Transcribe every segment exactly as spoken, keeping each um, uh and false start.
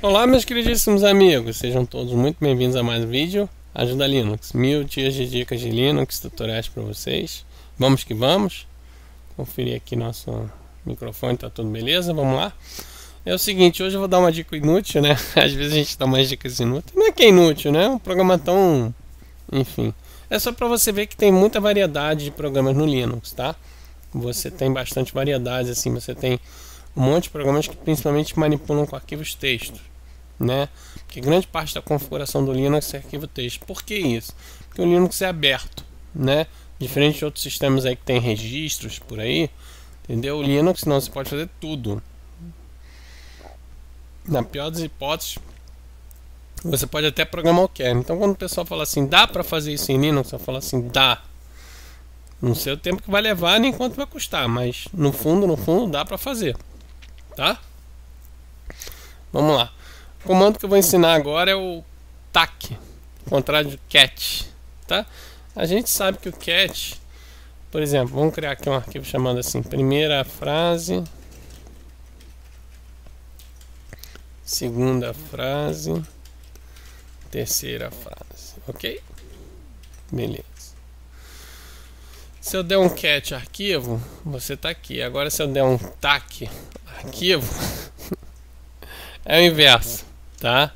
Olá meus queridíssimos amigos, sejam todos muito bem-vindos a mais um vídeo Ajuda Linux, mil dias de dicas de Linux, tutoriais para vocês. Vamos que vamos, conferir aqui nosso microfone, tá tudo beleza, vamos lá. É o seguinte, hoje eu vou dar uma dica inútil, né, às vezes a gente dá umas dicas inúteis, não é que é inútil, né, um programa tão... enfim. É só para você ver que tem muita variedade de programas no Linux, tá? Você tem bastante variedade, assim, você tem um monte de programas que principalmente manipulam com arquivos texto, né? Porque grande parte da configuração do Linux é arquivo texto. Por que isso? Porque o Linux é aberto, né? Diferente de outros sistemas aí que tem registros por aí, entendeu? O Linux não, você pode fazer tudo. Na pior das hipóteses, você pode até programar o kernel. Então quando o pessoal fala assim, dá para fazer isso em Linux? Eu falo assim, dá. Não sei o tempo que vai levar nem quanto vai custar, mas no fundo, no fundo dá para fazer, tá? Vamos lá. O comando que eu vou ensinar agora é o tac, ao contrário do cat, tá? A gente sabe que o cat, por exemplo, vamos criar aqui um arquivo chamado assim, primeira frase, segunda frase, terceira frase, ok? Beleza. Se eu der um cat arquivo, você tá aqui. Agora se eu der um tac arquivo, é o inverso, tá?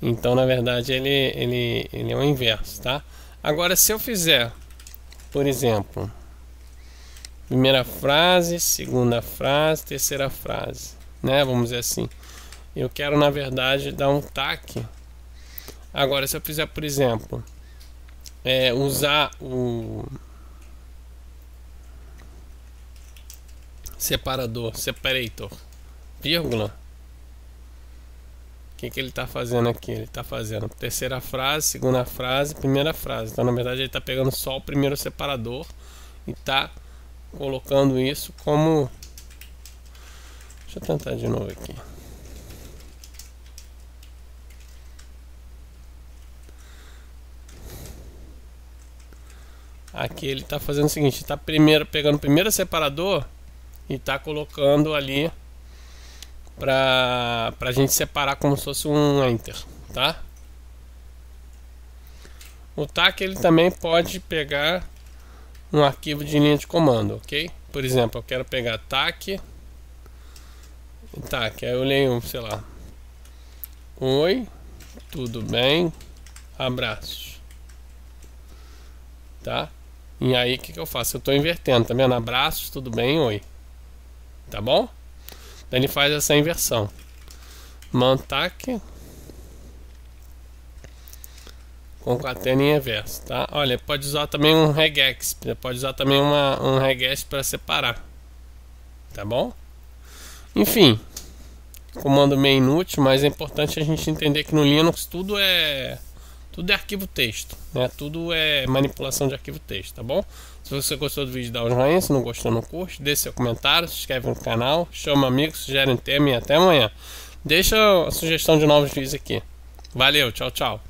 Então na verdade ele, ele, ele é o inverso, tá? Agora se eu fizer, por exemplo, primeira frase, segunda frase, terceira frase, né? Vamos dizer assim, eu quero na verdade dar um tac. Agora se eu fizer, por exemplo, é, usar o separador, separator, vírgula, o que, que ele está fazendo aqui? Ele está fazendo terceira frase, segunda frase, primeira frase. Então na verdade ele está pegando só o primeiro separador e está colocando isso como... Deixa eu tentar de novo aqui. Aqui ele está fazendo o seguinte, está primeiro pegando o primeiro separador e está colocando ali para a gente separar como se fosse um enter, tá? O tac ele também pode pegar um arquivo de linha de comando, ok? Por exemplo, eu quero pegar tac, tac, aí eu leio, sei lá, oi, tudo bem, abraços, tá? E aí o que, que eu faço? Eu estou invertendo, tá vendo? Abraços, tudo bem, oi. Tá bom? Então ele faz essa inversão. Mantac concatena em inverso, tá? Olha, pode usar também um regex, pode usar também uma, um regex para separar, tá bom? Enfim, comando meio inútil, mas é importante a gente entender que no Linux tudo é tudo é arquivo texto, né? Tudo é manipulação de arquivo texto, tá bom? Se você gostou do vídeo, dá um joinha. Se não gostou, não curte, deixe seu comentário, se inscreve no canal, chama amigos, sugere um tema e até amanhã. Deixa a sugestão de novos vídeos aqui. Valeu, tchau, tchau.